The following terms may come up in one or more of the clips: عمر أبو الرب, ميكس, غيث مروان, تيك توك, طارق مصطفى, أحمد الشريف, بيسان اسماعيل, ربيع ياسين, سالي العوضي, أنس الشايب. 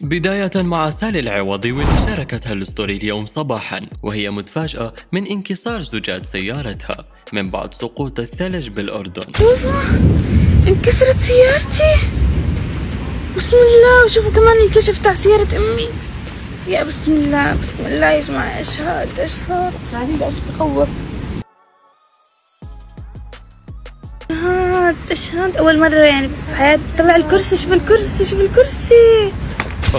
بداية مع سالي العوضي واللي شاركتها الاسطوري اليوم صباحا وهي متفاجئة من انكسار زجاج سيارتها من بعد سقوط الثلج بالأردن. انكسرت سيارتي، بسم الله. وشوفوا كمان الكشف تاع سيارة أمي، يا بسم الله بسم الله يا جماعة. ايش هاد؟ ايش صار؟ ايش بخوف هاد؟ ايش هاد؟ أول مرة يعني في حياتي طلع الكرسي. شوف الكرسي، شوف الكرسي.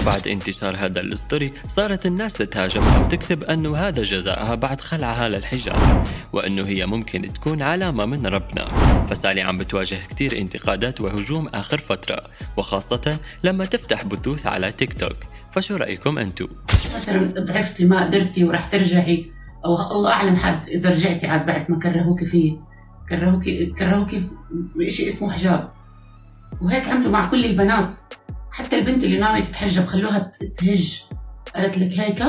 وبعد انتشار هذا الاسطوري صارت الناس تتهاجمها وتكتب أنه هذا جزاءها بعد خلعها للحجاب، وأنه هي ممكن تكون علامة من ربنا. فسالي عم بتواجه كتير انتقادات وهجوم آخر فترة، وخاصة لما تفتح بثوث على تيك توك. فشو رأيكم أنتو؟ مثلا ضعفتي ما قدرتي ورح ترجعي، أو الله أعلم حد إذا رجعتي عاد بعد ما كرهوكي فيه، كرهوكي بشيء اسمه حجاب. وهيك عملوا مع كل البنات، حتى البنت اللي ناوية تتحجب خلوها تهج. قالت لك هيك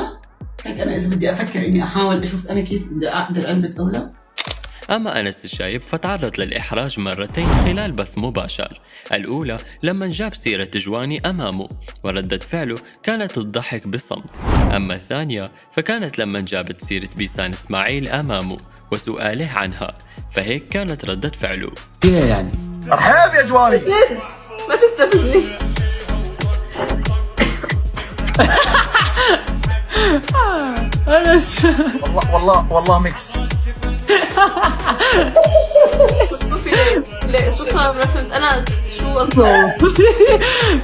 أنا إذا بدي أفكر إني أحاول أشوف أنا كيف بدي أقدر ألبس أو لا. أما أنس الشايب فتعرض للإحراج مرتين خلال بث مباشر. الأولى لما جاب سيرة جواني أمامه وردة فعله كانت الضحك بصمت. أما الثانية فكانت لما جابت سيرة بيسان اسماعيل أمامه وسؤاله عنها، فهيك كانت ردة فعله. يعني أرحب يا جواني، ما تستفزني. والله ميكس. لا شو صار؟ ما فهمت أنس شو قصدك؟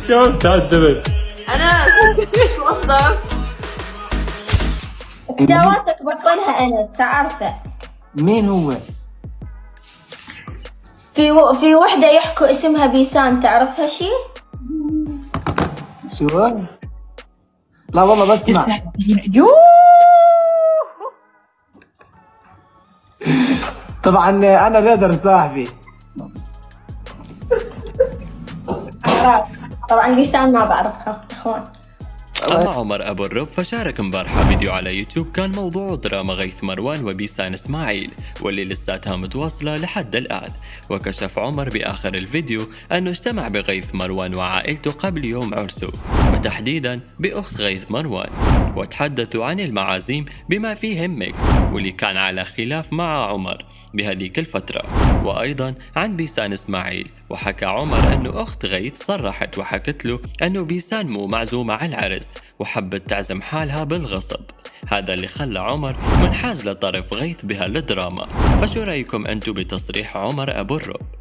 شو تعذبت؟ أنس شو قصدك؟ ادواتك بطلها أنس، تعرفه مين هو؟ في وحدة يحكوا اسمها بيسان، تعرفها شي؟ شو؟ لا والله بسمع. طبعا انا ريدر صاحبي. طبعا بيسان ما بعرفها اخوان. أما عمر أبو الرب فشارك امبارحة فيديو على يوتيوب كان موضوعه دراما غيث مروان وبيسان اسماعيل واللي لساتها متواصلة لحد الآن. وكشف عمر بآخر الفيديو أنه اجتمع بغيث مروان وعائلته قبل يوم عرسه، وتحديدا بأخت غيث مروان، وتحدثوا عن المعازيم بما فيهم ميكس واللي كان على خلاف مع عمر بهذيك الفترة، وأيضا عن بيسان اسماعيل. وحكى عمر أنه أخت غيث صرحت وحكت له أنه بيسان مو معزومة على العرس وحبت تعزم حالها بالغصب، هذا اللي خلى عمر منحاز لطرف غيث بهالدراما. فشو رأيكم أنتو بتصريح عمر أبو الرب؟